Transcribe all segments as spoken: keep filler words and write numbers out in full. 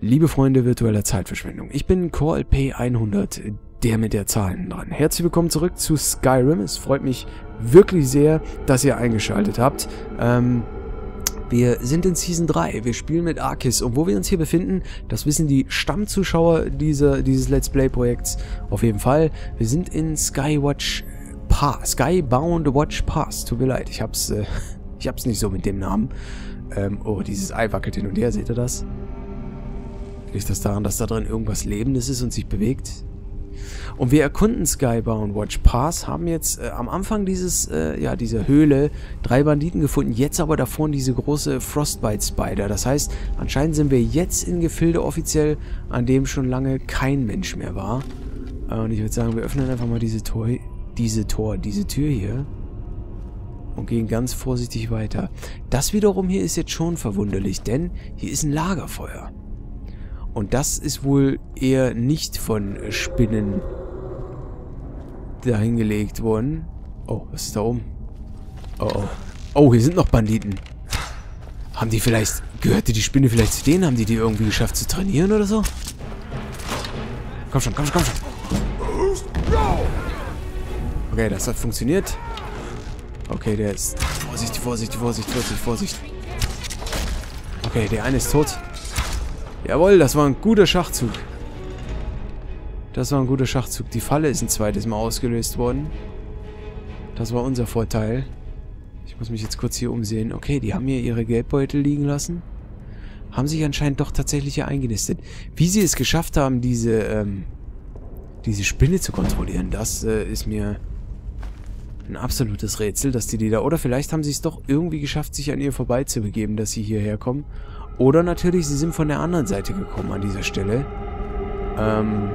Liebe Freunde virtueller Zeitverschwendung, ich bin CoreLP hundert, der mit der Zahlen dran. Herzlich willkommen zurück zu Skyrim. Es freut mich wirklich sehr, dass ihr eingeschaltet habt. Ähm, wir sind in Season drei, wir spielen mit Arkis und wo wir uns hier befinden, das wissen die Stammzuschauer dieser, dieses Let's Play Projekts auf jeden Fall. Wir sind in Skywatch Pass, Skybound Watch Pass, tut mir leid, ich hab's, äh, ich hab's nicht so mit dem Namen. Ähm, oh, dieses Ei wackelt hin und her, seht ihr das? Liegt das daran, dass da drin irgendwas Lebendes ist und sich bewegt? Und wir erkunden Skybound Watch Pass, haben jetzt äh, am Anfang dieses, äh, ja, dieser Höhle drei Banditen gefunden, jetzt aber davor diese große Frostbite Spider. Das heißt, anscheinend sind wir jetzt in Gefilde offiziell, an dem schon lange kein Mensch mehr war. Äh, und ich würde sagen, wir öffnen einfach mal diese Tor, diese Tor, diese Tür hier. Und gehen ganz vorsichtig weiter. Das wiederum hier ist jetzt schon verwunderlich, denn hier ist ein Lagerfeuer. Und das ist wohl eher nicht von Spinnen dahingelegt worden. Oh, was ist da oben? Oh, oh. Oh, hier sind noch Banditen. Haben die vielleicht... Gehörte die Spinne vielleicht zu denen? Haben die die irgendwie geschafft zu trainieren oder so? Komm schon, komm schon, komm schon. Okay, das hat funktioniert. Okay, der ist... Vorsicht, Vorsicht, Vorsicht, Vorsicht, Vorsicht. Okay, der eine ist tot. Jawohl, das war ein guter Schachzug. Das war ein guter Schachzug. Die Falle ist ein zweites Mal ausgelöst worden. Das war unser Vorteil. Ich muss mich jetzt kurz hier umsehen. Okay, die haben hier ihre Geldbeutel liegen lassen. Haben sich anscheinend doch tatsächlich hier eingenistet. Wie sie es geschafft haben, diese, ähm, diese Spinne zu kontrollieren, das äh, ist mir... Ein absolutes Rätsel, dass die die da... Oder vielleicht haben sie es doch irgendwie geschafft, sich an ihr vorbeizubegeben, dass sie hierher kommen. Oder natürlich, sie sind von der anderen Seite gekommen an dieser Stelle. Ähm...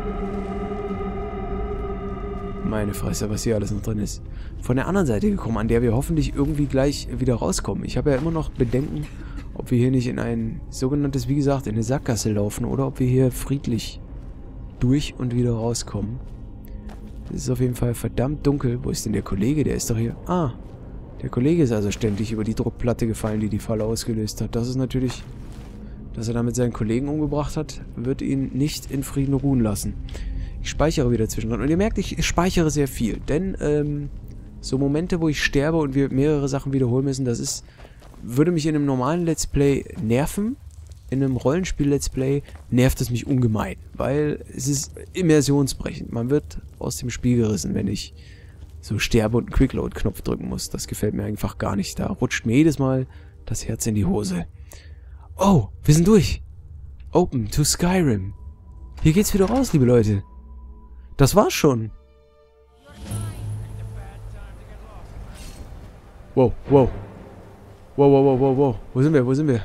Meine Fresse, was hier alles noch drin ist. Von der anderen Seite gekommen, an der wir hoffentlich irgendwie gleich wieder rauskommen. Ich habe ja immer noch Bedenken, ob wir hier nicht in ein sogenanntes, wie gesagt, in eine Sackgasse laufen. Oder ob wir hier friedlich durch und wieder rauskommen. Es ist auf jeden Fall verdammt dunkel. Wo ist denn der Kollege? Der ist doch hier. Ah, der Kollege ist also ständig über die Druckplatte gefallen, die die Falle ausgelöst hat. Das ist natürlich, dass er damit seinen Kollegen umgebracht hat, wird ihn nicht in Frieden ruhen lassen. Ich speichere wieder zwischendrin. Und ihr merkt, ich speichere sehr viel. Denn ähm, so Momente, wo ich sterbe und wir mehrere Sachen wiederholen müssen, das ist, würde mich in einem normalen Let's Play nerven. In einem Rollenspiel-Let's Play nervt es mich ungemein, weil es ist immersionsbrechend. Man wird aus dem Spiel gerissen, wenn ich so sterbe und einen Quickload-Knopf drücken muss. Das gefällt mir einfach gar nicht. Da rutscht mir jedes Mal das Herz in die Hose. Oh, wir sind durch. Open to Skyrim. Hier geht's wieder raus, liebe Leute. Das war's schon. Wow, wow. Wow, wow, wow, wow, wow. Wo sind wir? Wo sind wir?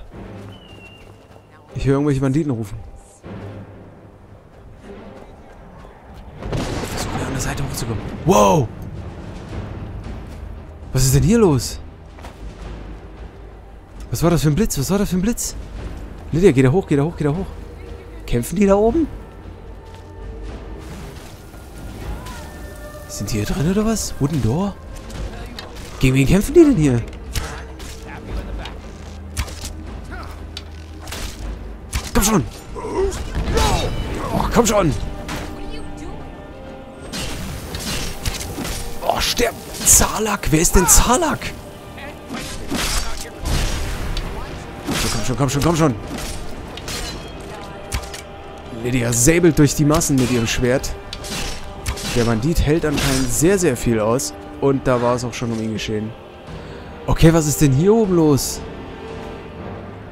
Ich höre irgendwelche Banditen rufen. Versuchen wir an der Seite hochzukommen. Wow! Was ist denn hier los? Was war das für ein Blitz? Was war das für ein Blitz? Lydia, geh da hoch, geh da hoch, geh da hoch. Kämpfen die da oben? Sind die hier drin oder was? Wooden Door? Gegen wen kämpfen die denn hier? Komm schon! Oh, komm schon! Oh, sterb! Zarlak! Wer ist denn Zarlak? Komm schon, komm schon, komm schon! Lydia säbelt durch die Massen mit ihrem Schwert. Der Bandit hält anscheinend sehr, sehr viel aus. Und da war es auch schon um ihn geschehen. Okay, was ist denn hier oben los?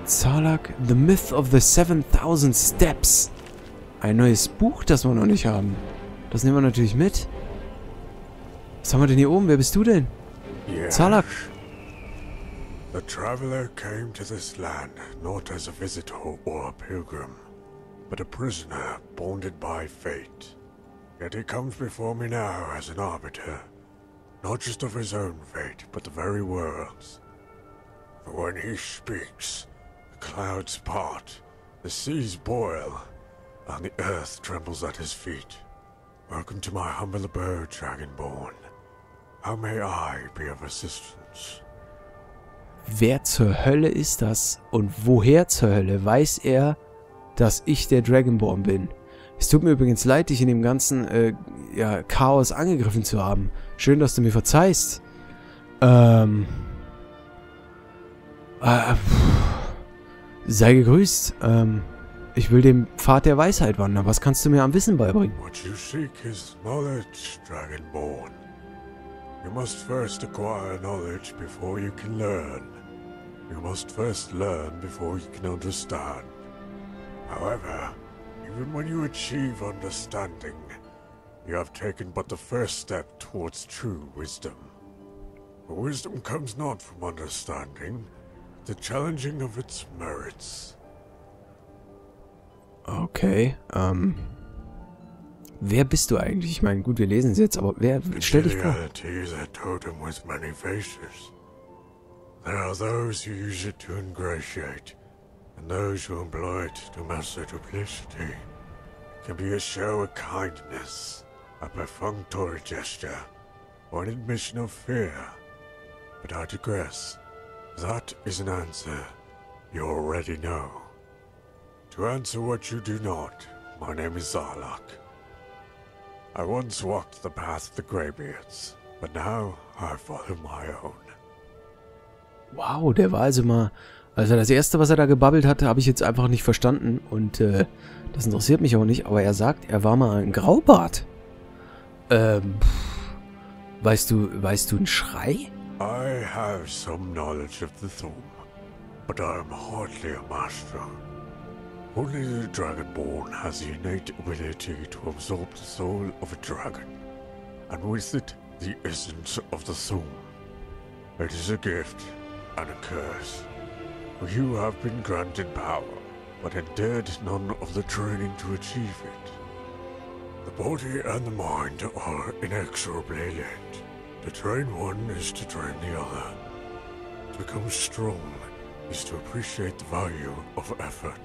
Zarlak, The Myth of the seven thousand Steps. Ein neues Buch, das wir noch nicht haben. Das nehmen wir natürlich mit. Was haben wir denn hier oben? Wer bist du denn? Yes. Zarlak. The traveler came to this land not as a visitor or a pilgrim, but a prisoner bonded by fate. Yet he comes before me now as an arbiter, not just of his own fate, but the very world's. For when he speaks, clouds part, the seas boil, and the earth trembles at his feet. Welcome to my humble abode, Dragonborn. How may I be of assistance? Wer zur Hölle ist das? Und woher zur Hölle weiß er, dass ich der Dragonborn bin. Es tut mir übrigens leid, dich in dem ganzen äh, ja, Chaos angegriffen zu haben. Schön, dass du mir verzeihst. Ähm... Äh, sei gegrüßt. Ähm, ich will den Pfad der Weisheit wandern. Was kannst du mir am Wissen beibringen? What you seek is knowledge, Dragonborn. You must first acquire knowledge before you can learn. You must first learn before you can understand. However, even when you achieve understanding, you have taken but the first step towards true wisdom. For wisdom comes not from understanding, the challenging of its merits. Okay, ähm... Wer bist du eigentlich? Ich meine, gut, wir lesen es jetzt, aber wer... Stell dich vor... There are those who use it to ingratiate, and those who employ it to master duplicity. It can be a show of kindness, a perfunctory gesture, or an admission of fear. But I digress. That is an answer you already know. To answer what you do not, my name is Zarlak. I once walked the path of the Greybeards, but now I follow my own. Wow, der war also mal... Also das Erste, was er da gebabbelt hatte, habe ich jetzt einfach nicht verstanden. Und äh, das interessiert mich auch nicht. Aber er sagt, er war mal ein Graubart. Ähm, pff, weißt du, weißt du einen Schrei? I have some knowledge of the thorn, but I am hardly a master. Only the Dragonborn has the innate ability to absorb the soul of a dragon, and with it, the essence of the thorn. It is a gift. And a curse. You have been granted power, but endured none of the training to achieve it. The body and the mind are inexorably linked. To train one is to train the other. To become strong is to appreciate the value of effort.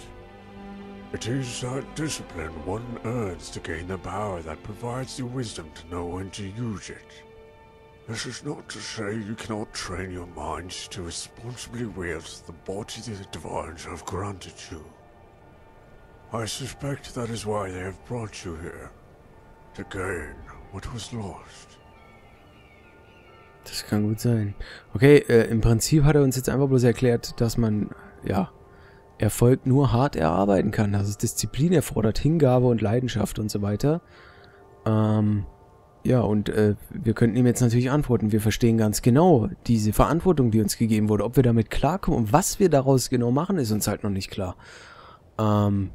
It is that discipline one earns to gain the power that provides the wisdom to know when to use it. This is not to say you cannot train your mind to responsibly wield the body that the divines have granted you. I suspect that is why they have brought you here. To gain what was lost. Das kann gut sein. Okay, äh, im Prinzip hat er uns jetzt einfach bloß erklärt, dass man, ja, Erfolg nur hart erarbeiten kann. Dass es Disziplin erfordert, Hingabe und Leidenschaft und so weiter. Ähm... Ja, und äh, wir könnten ihm jetzt natürlich antworten. Wir verstehen ganz genau diese Verantwortung, die uns gegeben wurde. Ob wir damit klarkommen und was wir daraus genau machen, ist uns halt noch nicht klar. Ähm,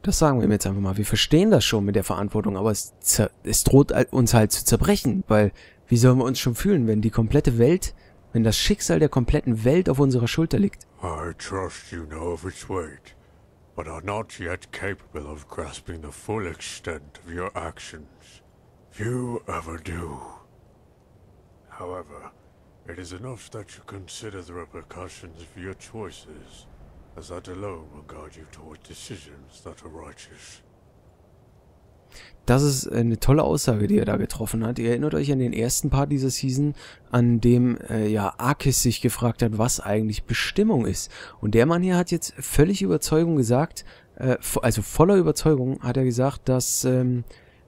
das sagen wir ihm jetzt einfach mal. Wir verstehen das schon mit der Verantwortung, aber es, es droht uns halt zu zerbrechen. Weil, wie sollen wir uns schon fühlen, wenn die komplette Welt, wenn das Schicksal der kompletten Welt auf unserer Schulter liegt? I trust you know of its weight, but are not yet capable of grasping the full extent of your actions. Few ever do. However, it is enough that you consider the repercussions of your choices, as that alone will guide you toward decisions that are righteous. Das ist eine tolle Aussage, die er da getroffen hat. Ihr erinnert euch an den ersten Part dieser Season, an dem äh, ja Arkis sich gefragt hat, was eigentlich Bestimmung ist. Und der Mann hier hat jetzt völlig Überzeugung gesagt, äh, also voller Überzeugung hat er gesagt, dass ähm,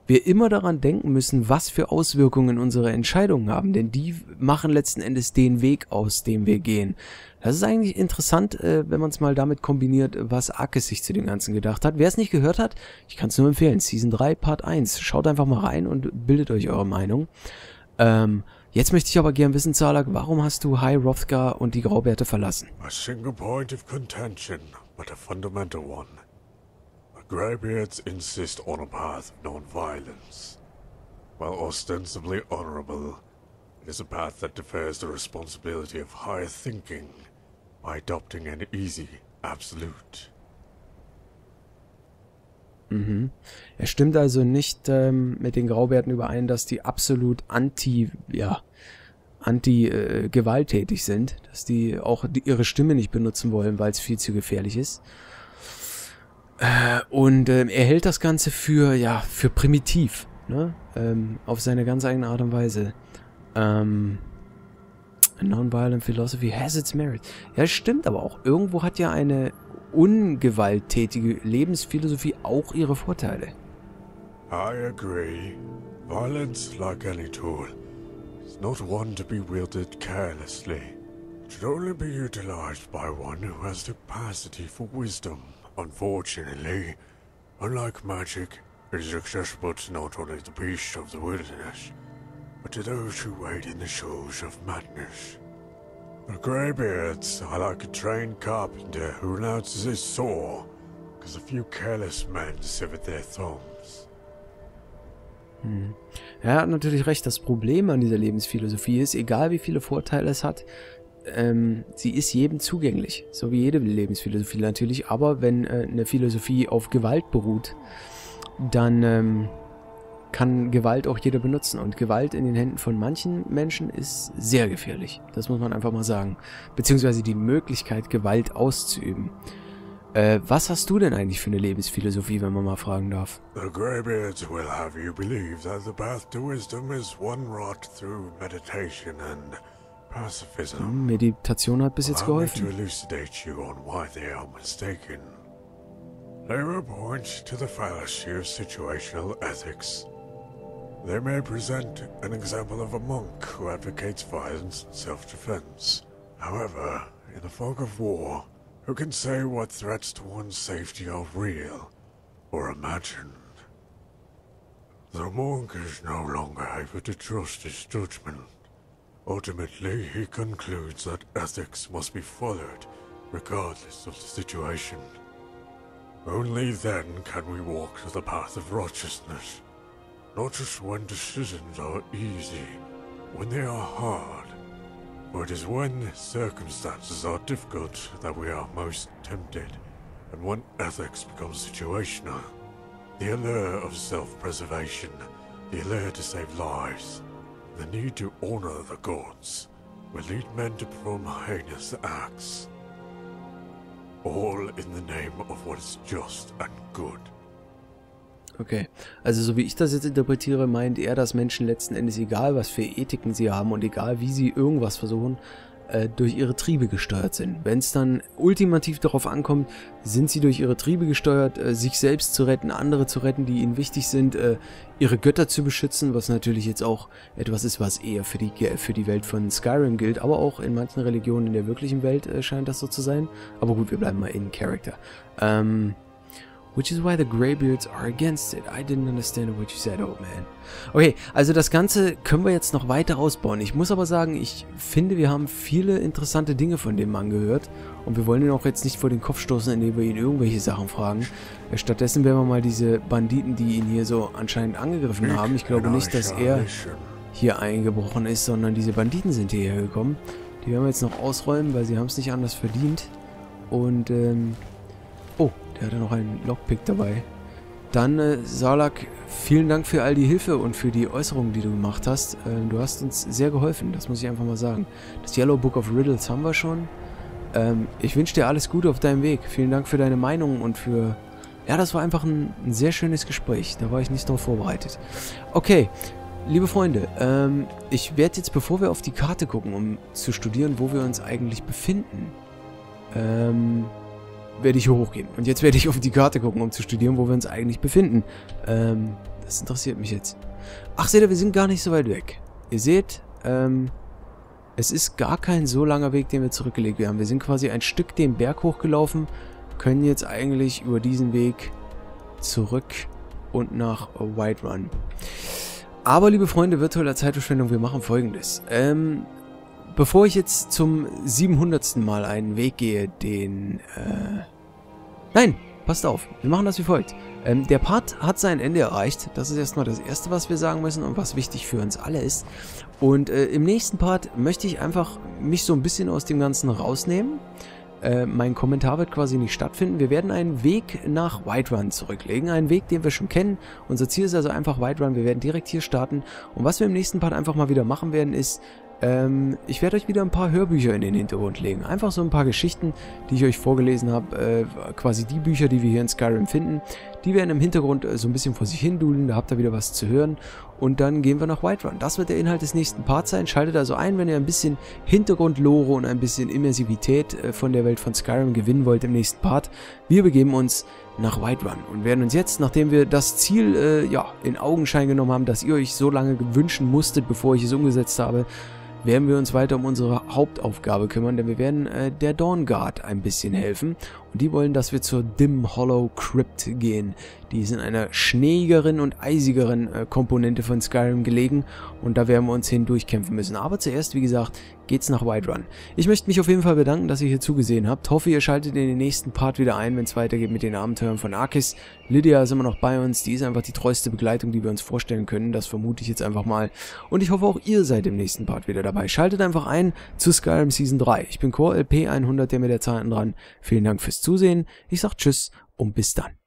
wir immer daran denken müssen, was für Auswirkungen unsere Entscheidungen haben. Denn die machen letzten Endes den Weg aus, dem wir gehen. Das ist eigentlich interessant, äh, wenn man es mal damit kombiniert, was Arkis sich zu dem Ganzen gedacht hat. Wer es nicht gehört hat, ich kann es nur empfehlen. Season drei, Part eins. Schaut einfach mal rein und bildet euch eure Meinung. Ähm, jetzt möchte ich aber gern wissen, Zarlak, warum hast du High Rothgar und die Graubärte verlassen? A single point of contention, but a fundamental one. Greybeards insist on a path of non-violence. While ostensibly honorable, it is a path that defers the responsibility of higher thinking by adopting an easy absolute. Mhm. Er stimmt also nicht ähm, mit den Graubärten überein, dass die absolut anti, ja, anti äh, gewalttätig sind, dass die auch die, ihre Stimme nicht benutzen wollen, weil es viel zu gefährlich ist. Äh, und ähm, er hält das Ganze für, ja, für primitiv, ne? Ähm, auf seine ganz eigene Art und Weise. Ähm, Non-Violent Philosophy has its merit. Ja, stimmt aber auch. Irgendwo hat ja eine ungewalttätige Lebensphilosophie auch ihre Vorteile. I agree. Violence, like any tool, is not one to be wielded carelessly. It should only be utilized by one who has the capacity for wisdom. Unfortunately, unlike magic, it is accessible to not only the beasts of the wilderness, but to those who wade in the shoals of madness. The Greybeards are like a trained carpenter who announces his saw, because a few careless men severed their thumbs. Hm. Er hat natürlich recht, das Problem an dieser Lebensphilosophie ist, egal wie viele Vorteile es hat, ähm, sie ist jedem zugänglich, so wie jede Lebensphilosophie natürlich, aber wenn äh, eine Philosophie auf Gewalt beruht, dann ähm, kann Gewalt auch jeder benutzen. Und Gewalt in den Händen von manchen Menschen ist sehr gefährlich. Das muss man einfach mal sagen. Beziehungsweise die Möglichkeit, Gewalt auszuüben. Äh, was hast du denn eigentlich für eine Lebensphilosophie, wenn man mal fragen darf? The Greybeards will have you believe that the path to wisdom is one wrought through meditation and pacifism. Hm, Meditation hat bis jetzt geholfen. Labor points to the fallacy of situational ethics. They may present an example of a monk who advocates violence and self-defense. However, in the fog of war, who can say what threats to one's safety are real or imagined? The monk is no longer able to trust his judgment. Ultimately, he concludes that ethics must be followed, regardless of the situation. Only then can we walk to the path of righteousness. Not just when decisions are easy, when they are hard, but it is when circumstances are difficult that we are most tempted, and when ethics becomes situational. The allure of self-preservation, the allure to save lives, the need to honor the gods, will lead men to perform heinous acts. All in the name of what is just and good. Okay, also so wie ich das jetzt interpretiere, meint er, dass Menschen letzten Endes, egal was für Ethiken sie haben und egal wie sie irgendwas versuchen, äh, durch ihre Triebe gesteuert sind. Wenn es dann ultimativ darauf ankommt, sind sie durch ihre Triebe gesteuert, äh, sich selbst zu retten, andere zu retten, die ihnen wichtig sind, äh, ihre Götter zu beschützen, was natürlich jetzt auch etwas ist, was eher für die, für die Welt von Skyrim gilt, aber auch in manchen Religionen in der wirklichen Welt äh, scheint das so zu sein. Aber gut, wir bleiben mal in Character. Ähm... Which is why the Greybeards are against it. I didn't understand what you said, old man. Okay, also das Ganze können wir jetzt noch weiter ausbauen. Ich muss aber sagen, ich finde, wir haben viele interessante Dinge von dem Mann gehört. Und wir wollen ihn auch jetzt nicht vor den Kopf stoßen, indem wir ihn irgendwelche Sachen fragen. Stattdessen werden wir mal diese Banditen, die ihn hier so anscheinend angegriffen haben. Ich glaube nicht, dass er hier eingebrochen ist, sondern diese Banditen sind hierher gekommen. Die werden wir jetzt noch ausräumen, weil sie haben es nicht anders verdient. Und, ähm... oh, der hatte noch einen Lockpick dabei. Dann, äh, Zarlak, vielen Dank für all die Hilfe und für die Äußerungen, die du gemacht hast. Ähm, du hast uns sehr geholfen, das muss ich einfach mal sagen. Das Yellow Book of Riddles haben wir schon. Ähm, ich wünsche dir alles Gute auf deinem Weg. Vielen Dank für deine Meinung und für... ja, das war einfach ein, ein sehr schönes Gespräch. Da war ich nicht drauf vorbereitet. Okay, liebe Freunde, ähm, ich werde jetzt, bevor wir auf die Karte gucken, um zu studieren, wo wir uns eigentlich befinden, ähm... werde ich hochgehen. Und jetzt werde ich auf die Karte gucken, um zu studieren, wo wir uns eigentlich befinden. Ähm, das interessiert mich jetzt. Ach, seht ihr, wir sind gar nicht so weit weg. Ihr seht, ähm, es ist gar kein so langer Weg, den wir zurückgelegt haben. Wir sind quasi ein Stück den Berg hochgelaufen, können jetzt eigentlich über diesen Weg zurück und nach Whiterun. Aber, liebe Freunde virtueller Zeitverschwendung, wir machen Folgendes. Ähm... Bevor ich jetzt zum siebenhundertsten Mal einen Weg gehe, den, äh... nein, passt auf, wir machen das wie folgt. Ähm, der Part hat sein Ende erreicht, das ist erstmal das Erste, was wir sagen müssen und was wichtig für uns alle ist. Und äh, im nächsten Part möchte ich einfach mich so ein bisschen aus dem Ganzen rausnehmen. Äh, mein Kommentar wird quasi nicht stattfinden. Wir werden einen Weg nach Whiterun zurücklegen. Einen Weg, den wir schon kennen. Unser Ziel ist also einfach Whiterun, wir werden direkt hier starten. Und was wir im nächsten Part einfach mal wieder machen werden, ist... Ähm, ich werde euch wieder ein paar Hörbücher in den Hintergrund legen. Einfach so ein paar Geschichten, die ich euch vorgelesen habe. Äh, quasi die Bücher, die wir hier in Skyrim finden. Die werden im Hintergrund äh, so ein bisschen vor sich hin dudeln. Da habt ihr wieder was zu hören. und dann gehen wir nach Whiterun. Das wird der Inhalt des nächsten Parts sein. Schaltet also ein, wenn ihr ein bisschen Hintergrundlore und ein bisschen Immersivität von der Welt von Skyrim gewinnen wollt im nächsten Part. Wir begeben uns nach Whiterun und werden uns jetzt, nachdem wir das Ziel äh, ja, in Augenschein genommen haben, das ihr euch so lange wünschen musstet, bevor ich es umgesetzt habe, werden wir uns weiter um unsere Hauptaufgabe kümmern, denn wir werden äh, der Dawnguard ein bisschen helfen. Und die wollen, dass wir zur Dim Hollow Crypt gehen. Die ist in einer schneeigeren und eisigeren äh, Komponente von Skyrim gelegen und da werden wir uns hindurchkämpfen müssen. Aber zuerst, wie gesagt, geht's nach Whiterun. Ich möchte mich auf jeden Fall bedanken, dass ihr hier zugesehen habt. Hoffe, ihr schaltet in den nächsten Part wieder ein, wenn es weitergeht mit den Abenteuern von Arkis. Lydia ist immer noch bei uns. Die ist einfach die treueste Begleitung, die wir uns vorstellen können. Das vermute ich jetzt einfach mal. Und ich hoffe, auch ihr seid im nächsten Part wieder dabei. Schaltet einfach ein zu Skyrim Season drei. Ich bin CoreLP hundert, der mit der Zahlen dran. Vielen Dank fürs Zusehen. Ich sag Tschüss und bis dann.